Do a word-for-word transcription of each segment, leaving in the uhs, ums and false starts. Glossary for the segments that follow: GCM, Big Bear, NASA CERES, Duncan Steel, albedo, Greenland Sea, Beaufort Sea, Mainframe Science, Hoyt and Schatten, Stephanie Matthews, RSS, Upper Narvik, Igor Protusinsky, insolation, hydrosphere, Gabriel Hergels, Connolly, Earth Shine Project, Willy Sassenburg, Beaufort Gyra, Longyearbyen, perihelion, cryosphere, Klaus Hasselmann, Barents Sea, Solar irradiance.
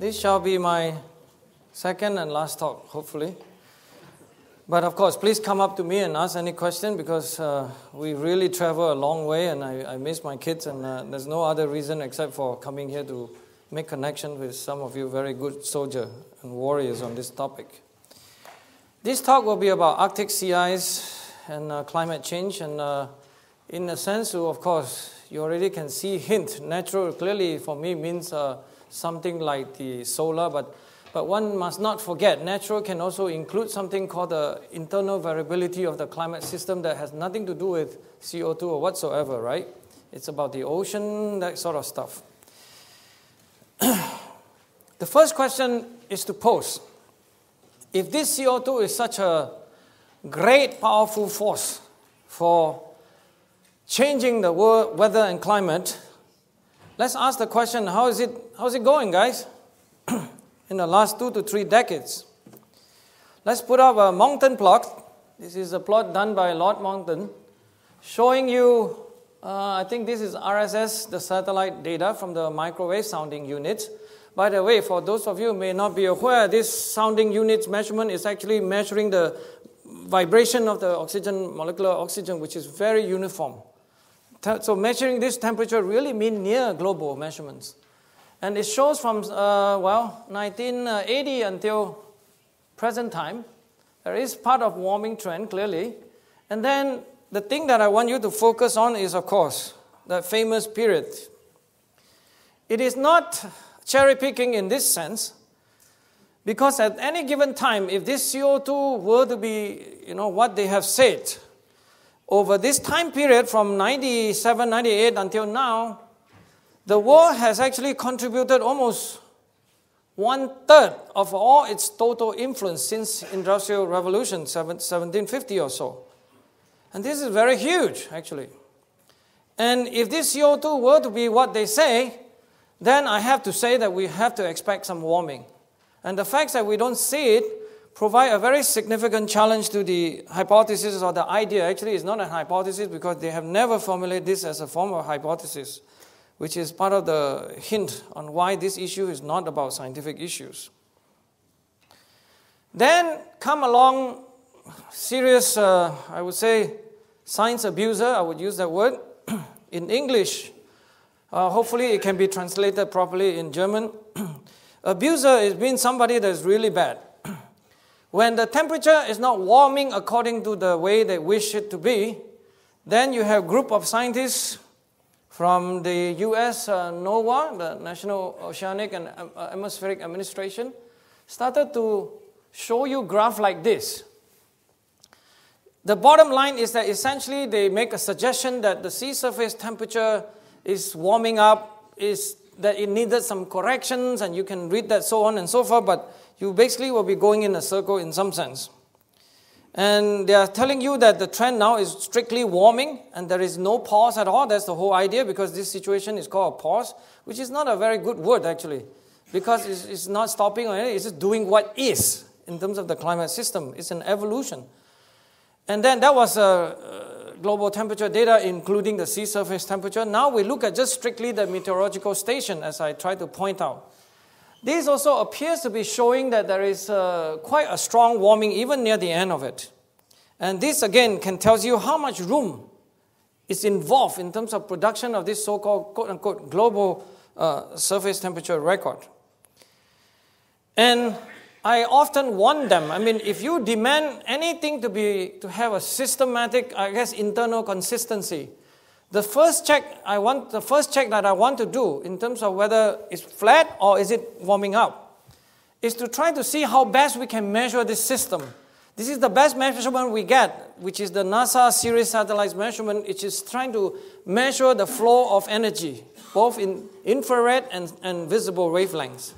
This shall be my second and last talk, hopefully. But of course, please come up to me and ask any question, because uh, we really travel a long way, and I, I miss my kids, and uh, there's no other reason except for coming here to make connection with some of you very good soldiers and warriors on this topic. This talk will be about Arctic sea ice and uh, climate change, and uh, in a sense, of course, you already can see hint. Natural, clearly, for me, means uh, something like the solar, but, but one must not forget, natural can also include something called the internal variability of the climate system that has nothing to do with C O two or whatsoever, right? It's about the ocean, that sort of stuff. The first question is to pose. If this C O two is such a great, powerful force for changing the world, weather and climate, let's ask the question, how is it, how's it going, guys, in the last two to three decades? Let's put up a Moncton plot. This is a plot done by Lord Moncton, showing you, uh, I think this is R S S, the satellite data from the microwave sounding units. By the way, for those of you who may not be aware, this sounding unit's measurement is actually measuring the vibration of the oxygen, molecular oxygen, which is very uniform. So measuring this temperature really means near global measurements. And it shows from, uh, well, nineteen eighty until present time, there is part of warming trend, clearly. And then the thing that I want you to focus on is, of course, that famous period. It is not cherry picking in this sense, because at any given time, if this C O two were to be, you know, what they have said, over this time period from ninety-seven, ninety-eight until now, the world has actually contributed almost one-third of all its total influence since Industrial Revolution, seventeen fifty or so. And this is very huge, actually. And if this C O two were to be what they say, then I have to say that we have to expect some warming. And the fact that we don't see it provide a very significant challenge to the hypothesis or the idea. Actually, it's not a hypothesis because they have never formulated this as a form of hypothesis, which is part of the hint on why this issue is not about scientific issues. Then come along serious, uh, I would say, science abuser, I would use that word, in English. Uh, hopefully it can be translated properly in German. Abuser is being somebody that is really bad. When the temperature is not warming according to the way they wish it to be, then you have a group of scientists from the U S uh, NOAA, the National Oceanic and Atmospheric Administration, started to show you graph like this. The bottom line is that essentially they make a suggestion that the sea surface temperature is warming up, is that it needed some corrections, and you can read that so on and so forth, but you basically will be going in a circle in some sense. And they are telling you that the trend now is strictly warming and there is no pause at all. That's the whole idea, because this situation is called a pause, which is not a very good word actually, because it's, it's not stopping or anything, it's just doing what is in terms of the climate system. It's an evolution. And then that was uh, global temperature data, including the sea surface temperature. Now we look at just strictly the meteorological station, as I tried to point out. This also appears to be showing that there is uh, quite a strong warming even near the end of it. And this again can tell you how much room is involved in terms of production of this so-called quote-unquote global uh, surface temperature record. And I often warn them, I mean, if you demand anything to be, to have a systematic, I guess, internal consistency, The first check I want, the first check that I want to do in terms of whether it's flat or is it warming up, is to try to see how best we can measure this system. This is the best measurement we get, which is the NASA CERES satellite measurement, which is trying to measure the flow of energy, both in infrared and, and visible wavelengths.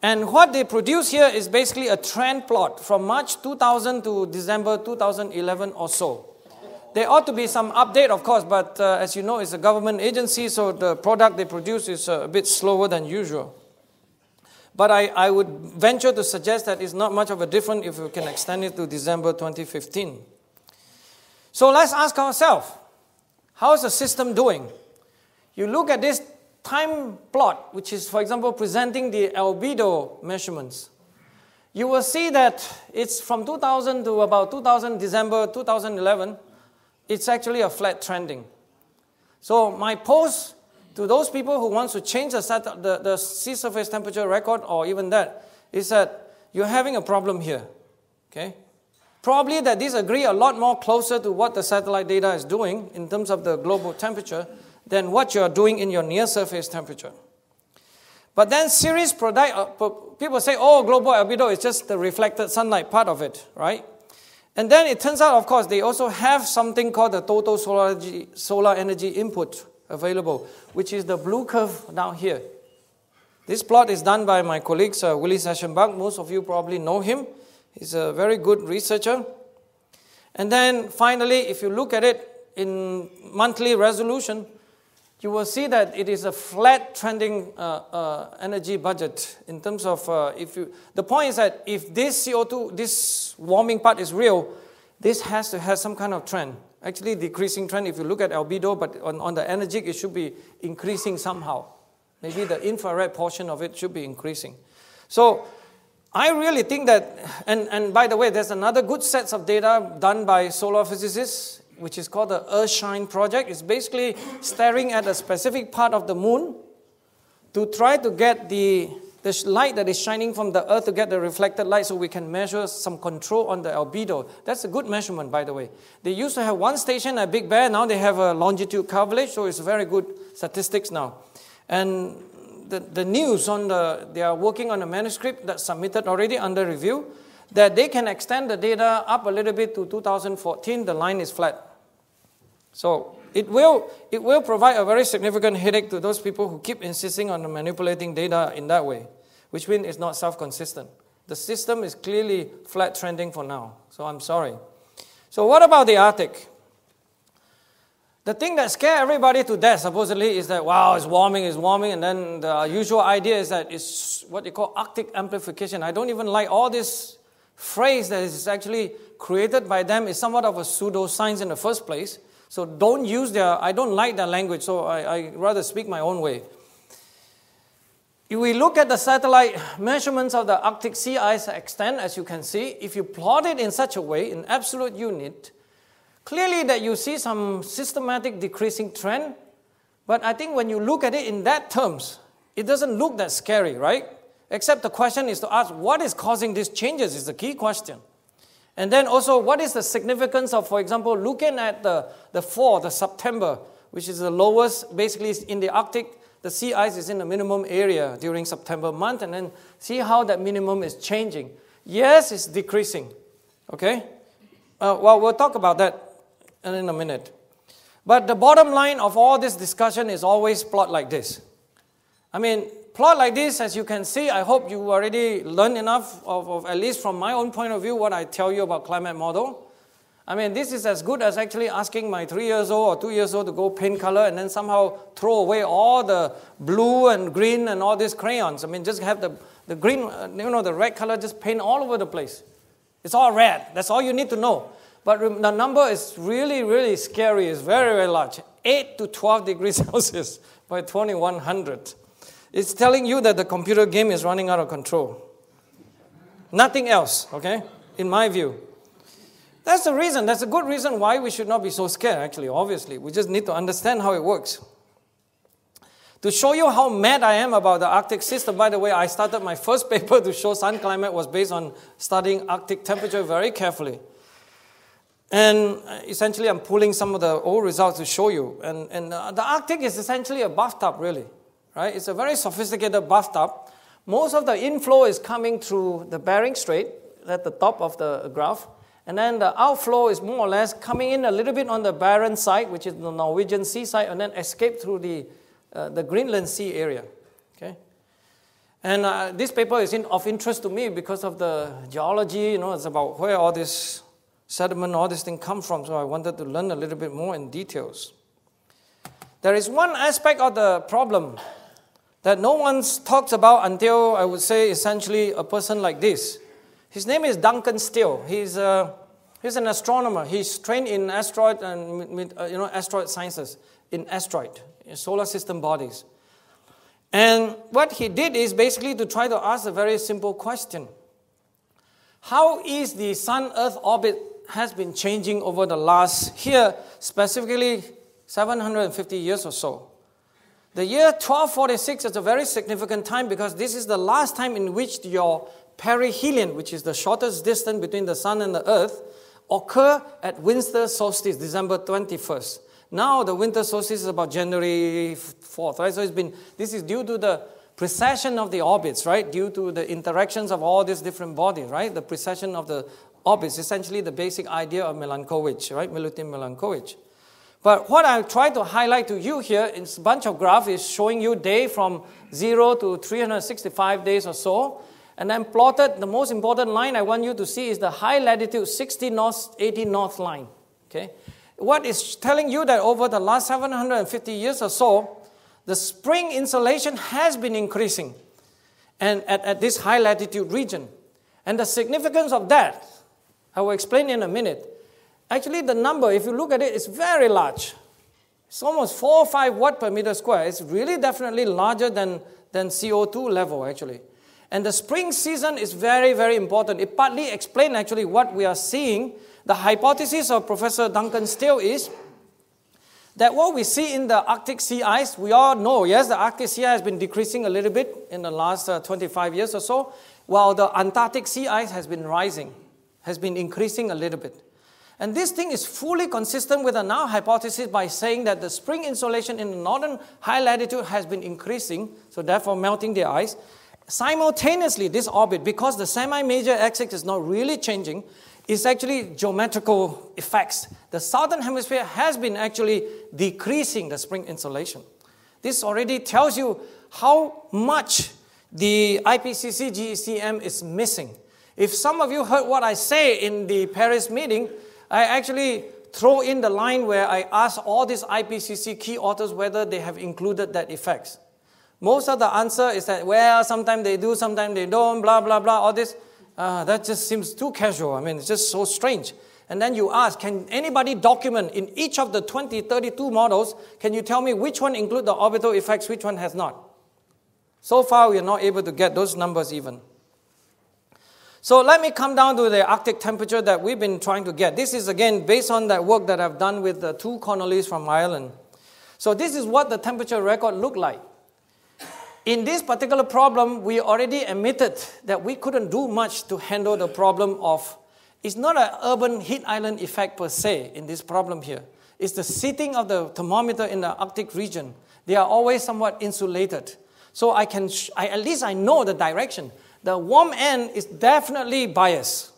And what they produce here is basically a trend plot from March two thousand to December two thousand eleven or so. There ought to be some update, of course, but uh, as you know, it's a government agency, so the product they produce is uh, a bit slower than usual. But I, I would venture to suggest that it's not much of a difference if we can extend it to December twenty fifteen. So let's ask ourselves, how is the system doing? You look at this time plot, which is, for example, presenting the albedo measurements, you will see that it's from two thousand to about two thousand, December two thousand eleven, it's actually a flat trending. So my post to those people who want to change the, set, the, the sea surface temperature record or even that is that you're having a problem here, okay? Probably that these agree a lot more closer to what the satellite data is doing in terms of the global temperature than what you're doing in your near surface temperature. But then series product, uh, people say, oh, global albedo is just the reflected sunlight part of it, right? And then it turns out, of course, they also have something called the total solar energy, solar energy input available, which is the blue curve down here. This plot is done by my colleague, uh, Willy Sassenburg. Most of you probably know him. He's a very good researcher. And then finally, if you look at it in monthly resolution, you will see that it is a flat trending uh, uh, energy budget in terms of uh, if you, the point is that if this C O two, this warming part is real, this has to have some kind of trend. Actually decreasing trend if you look at albedo, but on, on the energy it should be increasing somehow. Maybe the infrared portion of it should be increasing. So I really think that, and, and by the way, there's another good set of data done by solar physicists, which is called the Earth Shine Project. It's basically staring at a specific part of the moon to try to get the, the light that is shining from the Earth to get the reflected light so we can measure some control on the albedo. That's a good measurement, by the way. They used to have one station at Big Bear. Now they have a longitude coverage, so it's very good statistics now. And the, the news on the, they are working on a manuscript that's submitted already under review, that they can extend the data up a little bit to two thousand fourteen, the line is flat. So it will, it will provide a very significant headache to those people who keep insisting on manipulating data in that way, which means it's not self-consistent. The system is clearly flat trending for now, so I'm sorry. So what about the Arctic? The thing that scares everybody to death, supposedly, is that, wow, it's warming, it's warming, and then the usual idea is that it's what they call Arctic amplification. I don't even like all this phrase that is actually created by them is somewhat of a pseudoscience in the first place. So don't use their, I don't like their language, so I, I rather speak my own way. If we look at the satellite measurements of the Arctic sea ice extent, as you can see, if you plot it in such a way, in absolute unit, clearly that you see some systematic decreasing trend. But I think when you look at it in that terms, it doesn't look that scary, right? Except the question is to ask, what is causing these changes is the key question. And then also, what is the significance of, for example, looking at the, the fourth of September, which is the lowest, basically in the Arctic, the sea ice is in the minimum area during September month, and then see how that minimum is changing. Yes, it's decreasing, okay? Uh, well, we'll talk about that in a minute. But the bottom line of all this discussion is always plot like this. I mean, plot like this, as you can see, I hope you already learned enough of, of, at least from my own point of view, what I tell you about climate model. I mean, this is as good as actually asking my three years old or two years old to go paint color and then somehow throw away all the blue and green and all these crayons. I mean, just have the, the green, you know, the red color just paint all over the place. It's all red. That's all you need to know. But the number is really, really scary. It's very, very large. eight to twelve degrees Celsius by twenty-one hundred. It's telling you that the computer game is running out of control. Nothing else, okay, in my view. That's the reason, that's a good reason why we should not be so scared, actually, obviously. We just need to understand how it works. To show you how mad I am about the Arctic system, by the way, I started my first paper to show sun climate was based on studying Arctic temperature very carefully. And essentially, I'm pulling some of the old results to show you. And, and the Arctic is essentially a bathtub, really. Right? It's a very sophisticated bathtub. Most of the inflow is coming through the Bering Strait at the top of the graph. And then the outflow is more or less coming in a little bit on the Barents side, which is the Norwegian sea side, and then escape through the, uh, the Greenland Sea area. Okay? And uh, this paper is in, of interest to me because of the geology. You know, it's about where all this sediment, all this thing come from. So I wanted to learn a little bit more in details. There is one aspect of the problem that no one talks about until, I would say, essentially a person like this. His name is Duncan Steel. He's, a, he's an astronomer. He's trained in asteroid and you know, asteroid sciences, in asteroid, in solar system bodies. And what he did is basically to try to ask a very simple question. How is the Sun-Earth orbit has been changing over the last, here specifically seven hundred fifty years or so? The year twelve forty-six is a very significant time because this is the last time in which your perihelion, which is the shortest distance between the Sun and the Earth, occur at winter solstice, December twenty-first. Now the winter solstice is about January fourth, right? So it's been, this is due to the precession of the orbits, right? Due to the interactions of all these different bodies, right? The precession of the orbits, essentially the basic idea of Milanković, right? Milutin Milanković. But what I try to highlight to you here in a bunch of graphs is showing you day from zero to three hundred sixty-five days or so. And then plotted, the most important line I want you to see is the high latitude sixty north, eighty north line, okay? What is telling you that over the last seven hundred fifty years or so, the spring insolation has been increasing and at, at this high latitude region. And the significance of that, I will explain in a minute. Actually, the number, if you look at it, is very large. It's almost four or five watt per meter square. It's really definitely larger than, than C O two level, actually. And the spring season is very, very important. It partly explains, actually, what we are seeing. The hypothesis of Professor Duncan Steel is that what we see in the Arctic sea ice, we all know, yes, the Arctic sea ice has been decreasing a little bit in the last uh, twenty-five years or so, while the Antarctic sea ice has been rising, has been increasing a little bit. And this thing is fully consistent with the now hypothesis by saying that the spring insolation in the northern high latitude has been increasing, so therefore melting the ice. Simultaneously, this orbit, because the semi-major axis is not really changing, is actually geometrical effects. The southern hemisphere has been actually decreasing the spring insolation. This already tells you how much the I P C C G E C M is missing. If some of you heard what I say in the Paris meeting, I actually throw in the line where I ask all these I P C C key authors whether they have included that effects. Most of the answer is that, well, sometimes they do, sometimes they don't, blah, blah, blah, all this. Uh, that just seems too casual. I mean, it's just so strange. And then you ask, can anybody document in each of the twenty, thirty-two models, can you tell me which one includes the orbital effects, which one has not? So far, we are not able to get those numbers even. So let me come down to the Arctic temperature that we've been trying to get. This is, again, based on that work that I've done with the two Cornelis from Ireland. So this is what the temperature record looked like. In this particular problem, we already admitted that we couldn't do much to handle the problem of, it's not an urban heat island effect per se in this problem here. It's the seating of the thermometer in the Arctic region. They are always somewhat insulated. So I can, sh I, at least I know the direction. The warm end is definitely biased,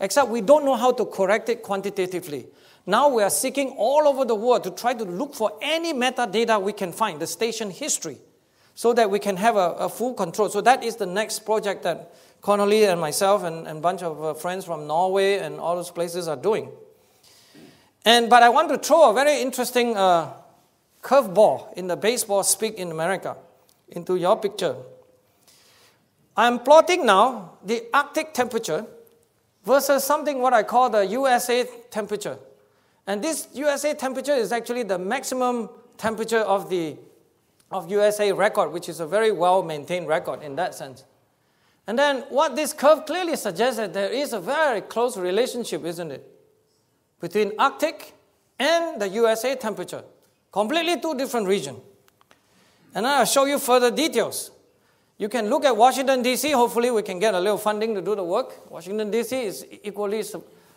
except we don't know how to correct it quantitatively. Now we are seeking all over the world to try to look for any metadata we can find, the station history, so that we can have a, a full control. So that is the next project that Connolly and myself and a bunch of uh, friends from Norway and all those places are doing. And, but I want to throw a very interesting uh, curveball in the baseball speak in America into your picture. I'm plotting now the Arctic temperature versus something what I call the U S A temperature. And this U S A temperature is actually the maximum temperature of the of U S A record, which is a very well-maintained record in that sense. And then what this curve clearly suggests that there is a very close relationship, isn't it, between Arctic and the U S A temperature. Completely two different regions. And then I'll show you further details. You can look at Washington, D C. Hopefully, we can get a little funding to do the work. Washington, D C is equally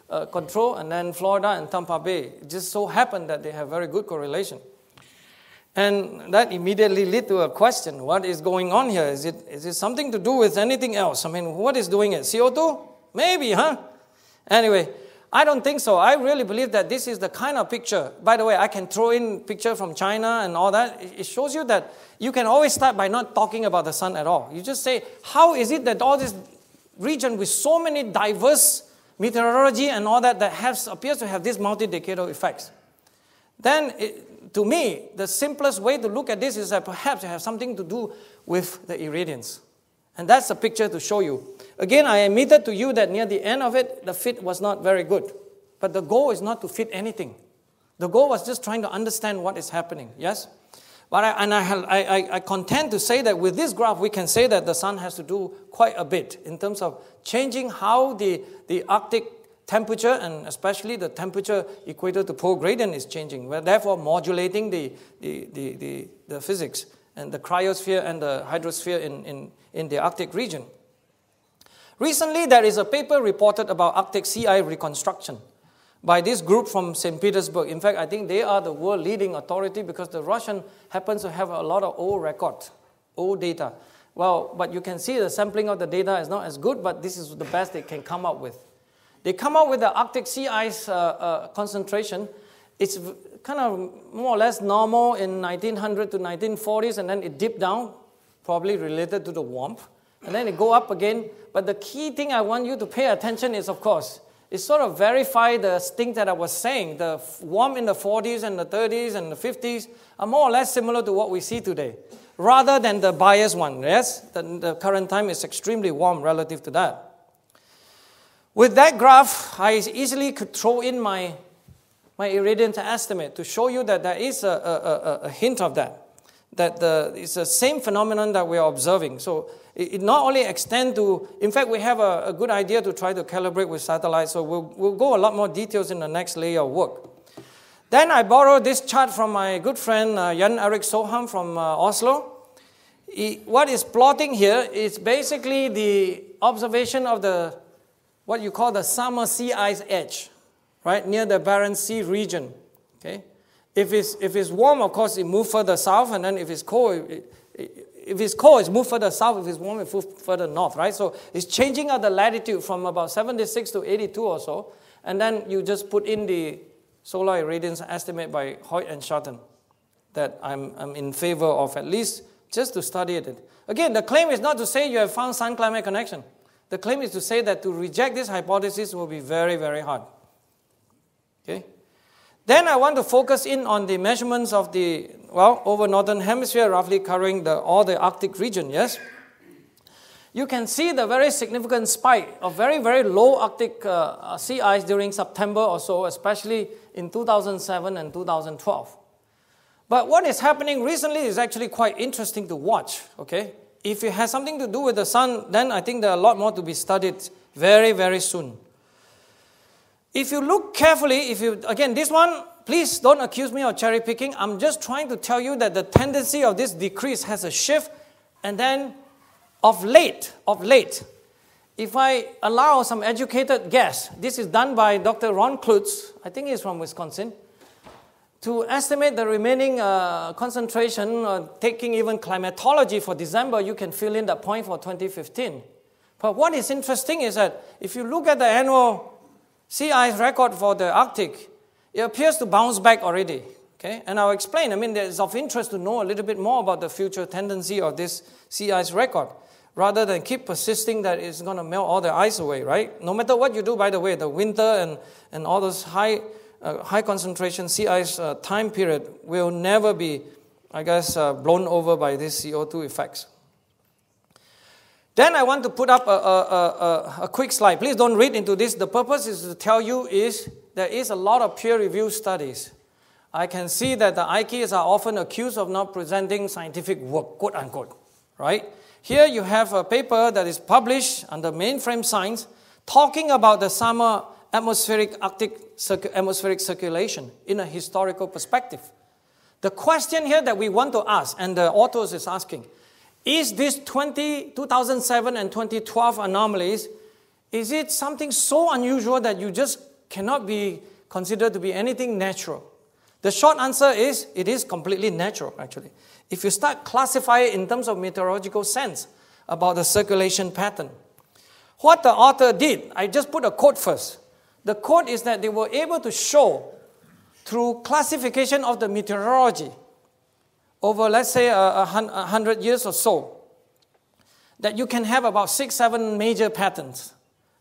uh, controlled, and then Florida and Tampa Bay. It just so happened that they have very good correlation. And that immediately led to a question, what is going on here? Is it, is it something to do with anything else? I mean, what is doing it? C O two? Maybe, huh? Anyway, I don't think so. I really believe that this is the kind of picture. By the way, I can throw in picture from China and all that. It shows you that you can always start by not talking about the sun at all. You just say, how is it that all this region with so many diverse meteorology and all that that has, appears to have these multi-decadal effects? Then, it, to me, the simplest way to look at this is that perhaps it has something to do with the irradiance. And that's the picture to show you. Again, I admitted to you that near the end of it, the fit was not very good. But the goal is not to fit anything. The goal was just trying to understand what is happening, yes? But I, and I, I, I contend to say that with this graph, we can say that the sun has to do quite a bit in terms of changing how the, the Arctic temperature, and especially the temperature equator to pole gradient, is changing. We're therefore modulating the, the, the, the, the physics and the cryosphere and the hydrosphere in, in, in the Arctic region. Recently, there is a paper reported about Arctic sea ice reconstruction by this group from Saint Petersburg. In fact, I think they are the world leading authority because the Russian happens to have a lot of old record, old data. Well, but you can see the sampling of the data is not as good, but this is the best they can come up with. They come up with the Arctic sea ice uh, uh, concentration. It's kind of more or less normal in nineteen hundred to nineteen forties, and then it dipped down, probably related to the warmth. And then it go up again. But the key thing I want you to pay attention is, of course, it sort of verify the thing that I was saying. The warm in the forties and the thirties and the fifties are more or less similar to what we see today, rather than the biased one. Yes, the, the current time is extremely warm relative to that. With that graph, I easily could throw in my, my irradiance estimate to show you that there is a, a, a, a hint of that. That the, it's the same phenomenon that we are observing. So it, it not only extends to, in fact, we have a, a good idea to try to calibrate with satellites, so we'll, we'll go a lot more details in the next layer of work. Then I borrowed this chart from my good friend uh, Jan Erik Soham from uh, Oslo. He, what is plotting here is basically the observation of the, what you call the summer sea ice edge, right, near the Barents Sea region, okay? If it's, if it's warm, of course, it moves further south, and then if it's cold, it, it, if it's cold, it's moved further south. If it's warm, it moves further north, right? So it's changing of the latitude from about seventy-six to eighty-two or so, and then you just put in the solar irradiance estimate by Hoyt and Schatten that I'm, I'm in favor of, at least just to study it. Again, the claim is not to say you have found sun-climate connection. The claim is to say that to reject this hypothesis will be very, very hard, okay? Then I want to focus in on the measurements of the, well, over northern hemisphere, roughly covering the, all the Arctic region, yes? You can see the very significant spike of very, very low Arctic uh, sea ice during September or so, especially in two thousand seven and two thousand twelve. But what is happening recently is actually quite interesting to watch, okay? If it has something to do with the sun, then I think there are a lot more to be studied very, very soon. If you look carefully, if you, again, this one, please don't accuse me of cherry picking. I'm just trying to tell you that the tendency of this decrease has a shift. And then of late, of late, if I allow some educated guess, this is done by Doctor Ron Klutz, I think he's from Wisconsin, to estimate the remaining uh, concentration, uh, taking even climatology for December, you can fill in that point for twenty fifteen. But what is interesting is that if you look at the annual sea ice record for the Arctic, it appears to bounce back already, okay? And I'll explain. I mean, it's of interest to know a little bit more about the future tendency of this sea ice record, rather than keep persisting that it's going to melt all the ice away, right? No matter what you do, by the way, the winter and, and all those high, uh, high concentration sea ice uh, time period will never be, I guess, uh, blown over by these C O two effects. Then I want to put up a, a, a, a quick slide. Please don't read into this. The purpose is to tell you is there is a lot of peer-reviewed studies. I can see that the I Cs are often accused of not presenting scientific work, quote-unquote, right? Here you have a paper that is published under Mainframe Science talking about the summer atmospheric Arctic circ atmospheric circulation in a historical perspective. The question here that we want to ask, and the authors is asking, is this two thousand seven and twenty twelve anomalies, is it something so unusual that you just cannot be considered to be anything natural? The short answer is, it is completely natural, actually. If you start classifying in terms of meteorological sense about the circulation pattern. What the author did, I just put a quote first. The quote is that they were able to show through classification of the meteorology over, let's say, a hundred years or so, that you can have about six, seven major patterns.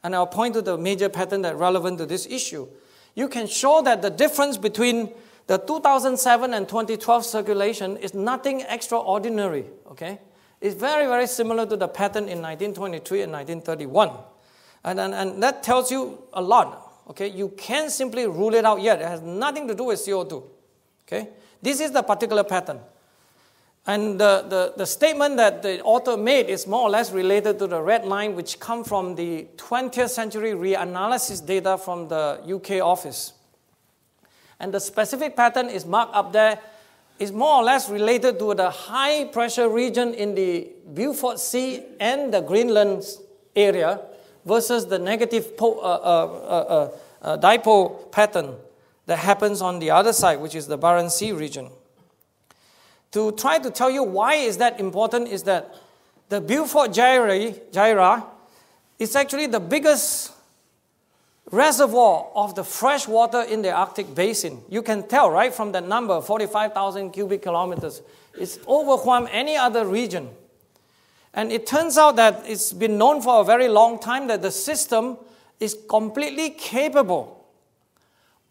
And I'll point to the major pattern that's relevant to this issue. You can show that the difference between the two thousand seven and twenty twelve circulation is nothing extraordinary, okay? It's very, very similar to the pattern in nineteen twenty-three and nineteen thirty-one. And, and, and that tells you a lot, okay? You can't simply rule it out yet. It has nothing to do with C O two, okay? This is the particular pattern. And the, the, the statement that the author made is more or less related to the red line, which come from the twentieth century reanalysis data from the U K office. And the specific pattern is marked up there is more or less related to the high pressure region in the Beaufort Sea and the Greenland area versus the negative po uh, uh, uh, uh, dipole pattern that happens on the other side, which is the Barents Sea region. To try to tell you why is that important is that the Beaufort Gyra is actually the biggest reservoir of the fresh water in the Arctic basin. You can tell, right, from the number, forty-five thousand cubic kilometers. It's overwhelmed any other region. And it turns out that it's been known for a very long time that the system is completely capable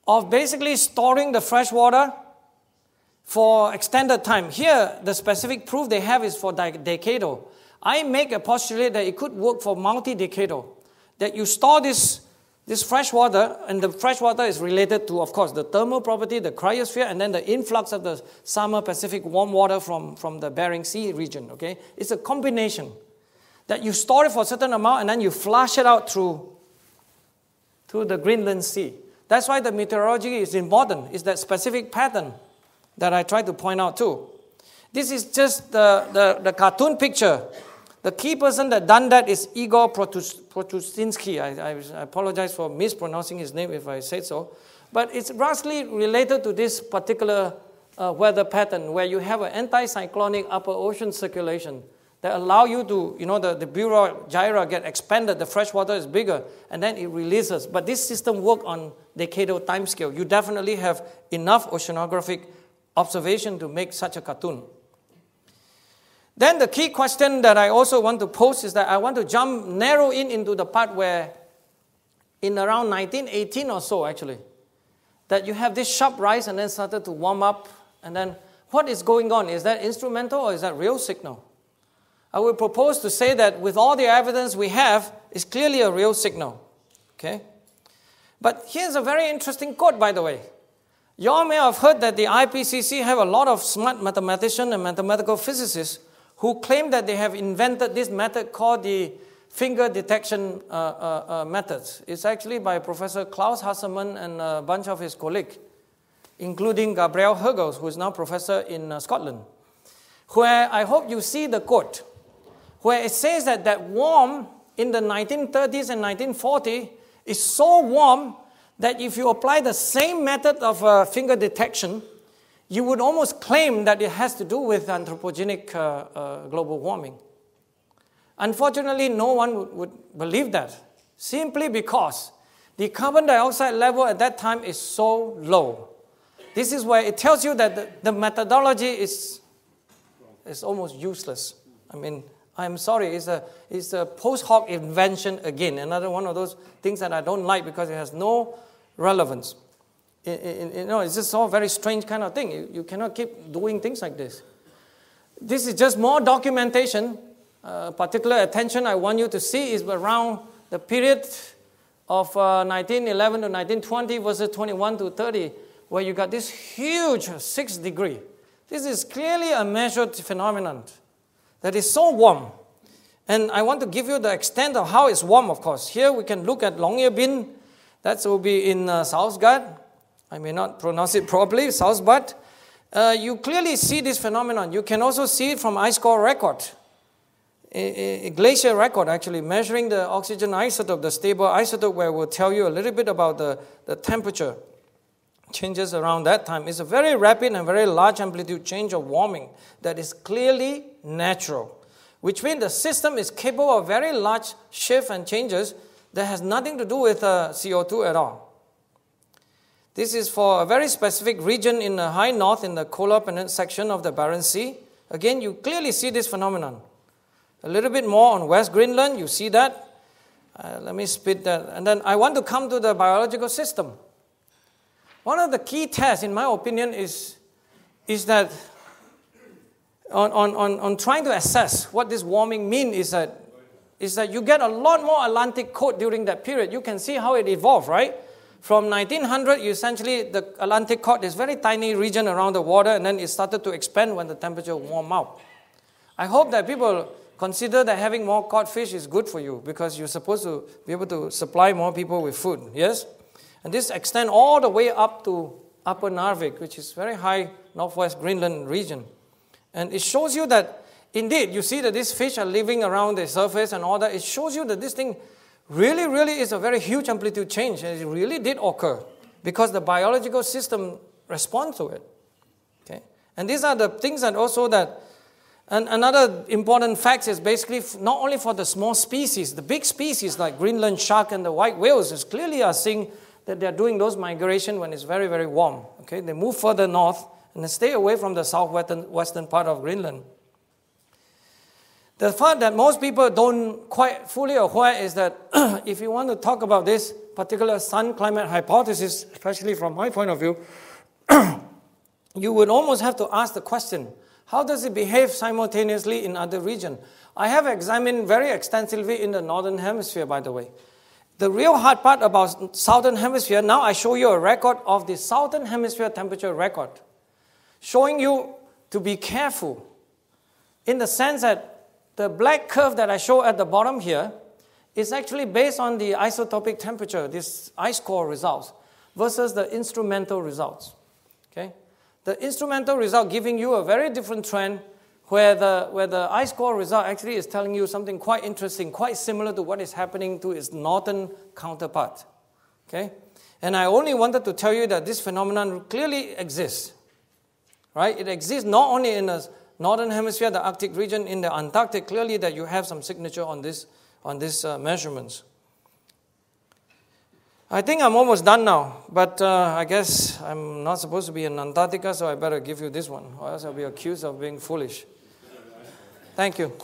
of basically storing the fresh water for extended time. Here, the specific proof they have is for decadal. I make a postulate that it could work for multi-decadal, that you store this, this fresh water, and the fresh water is related to, of course, the thermal property, the cryosphere, and then the influx of the summer Pacific warm water from, from the Bering Sea region, okay? It's a combination that you store it for a certain amount, and then you flush it out through, through the Greenland Sea. That's why the meteorology is important, is that specific pattern that I tried to point out too. This is just the, the, the cartoon picture. The key person that done that is Igor Protus, Protusinsky. I, I, I apologize for mispronouncing his name if I said so. But it's roughly related to this particular uh, weather pattern where you have an anti-cyclonic upper ocean circulation that allow you to, you know, the, the Bureau gyra get expanded, the fresh water is bigger, and then it releases. But this system works on decadal timescale. You definitely have enough oceanographic observation to make such a cartoon. Then the key question that I also want to pose is that I want to jump, narrow in into the part where in around nineteen eighteen or so actually, that you have this sharp rise and then started to warm up, and then what is going on? Is that instrumental or is that real signal? I would propose to say that with all the evidence we have, it's clearly a real signal, okay? But here's a very interesting quote, by the way. You all may have heard that the I P C C have a lot of smart mathematicians and mathematical physicists who claim that they have invented this method called the finger detection uh, uh, uh, methods. It's actually by Professor Klaus Hasselmann and a bunch of his colleagues, including Gabriel Hergels, who is now professor in uh, Scotland, where I hope you see the quote, where it says that that warm in the nineteen thirties and nineteen forties is so warm that if you apply the same method of uh, finger detection, you would almost claim that it has to do with anthropogenic uh, uh, global warming. Unfortunately, no one would, would believe that, simply because the carbon dioxide level at that time is so low. This is where it tells you that the, the methodology is, is almost useless. I mean, I'm sorry, it's a, it's a post hoc invention again, another one of those things that I don't like because it has no relevance. It, it, it, you know, it's just all very strange kind of thing. You, you cannot keep doing things like this. This is just more documentation. Uh, particular attention I want you to see is around the period of uh, nineteen eleven to nineteen twenty versus twenty-one to thirty, where you got this huge six degree. This is clearly a measured phenomenon that is so warm. And I want to give you the extent of how it's warm, of course. Here we can look at Longyearbyen. That will be in uh, Southgard. I may not pronounce it properly, Southgard. Uh, you clearly see this phenomenon. You can also see it from ice core record, a, a glacier record actually, measuring the oxygen isotope, the stable isotope, where we'll tell you a little bit about the, the temperature changes around that time. It's a very rapid and very large amplitude change of warming that is clearly natural, which means the system is capable of very large shifts and changes that has nothing to do with uh, C O two at all. This is for a very specific region in the high north in the Kola Peninsula section of the Barents Sea. Again, you clearly see this phenomenon. A little bit more on West Greenland, you see that. Uh, let me spit that. And then I want to come to the biological system. One of the key tests, in my opinion, is, is that on, on, on, on trying to assess what this warming means is that, is that you get a lot more Atlantic cold during that period. You can see how it evolved, right? From nineteen hundred, essentially, the Atlantic caught this very tiny region around the water, and then it started to expand when the temperature warmed up. I hope that people consider that having more caught fish is good for you, because you're supposed to be able to supply more people with food, yes? And this extends all the way up to Upper Narvik, which is very high northwest Greenland region. And it shows you that, indeed, you see that these fish are living around the surface and all that. It shows you that this thing really, really is a very huge amplitude change, and it really did occur because the biological system responds to it. Okay? And these are the things that also that, and another important fact is basically not only for the small species, the big species like Greenland shark and the white whales is clearly are seeing that they're doing those migration when it's very, very warm. Okay? They move further north and they stay away from the southwestern western part of Greenland. The part that most people don't quite fully aware is that if you want to talk about this particular sun climate hypothesis, especially from my point of view, you would almost have to ask the question, how does it behave simultaneously in other regions? I have examined very extensively in the northern hemisphere, by the way. The real hard part about southern hemisphere, now I show you a record of the southern hemisphere temperature record, showing you to be careful in the sense that the black curve that I show at the bottom here is actually based on the isotopic temperature, this ice core results, versus the instrumental results. Okay? The instrumental result giving you a very different trend where the, where the ice core result actually is telling you something quite interesting, quite similar to what is happening to its northern counterpart. Okay? And I only wanted to tell you that this phenomenon clearly exists. Right? It exists not only in a northern hemisphere, the Arctic region, in the Antarctic, clearly that you have some signature on this, on these uh, measurements. I think I'm almost done now, but uh, I guess I'm not supposed to be in Antarctica, so I better give you this one, or else I'll be accused of being foolish. Thank you.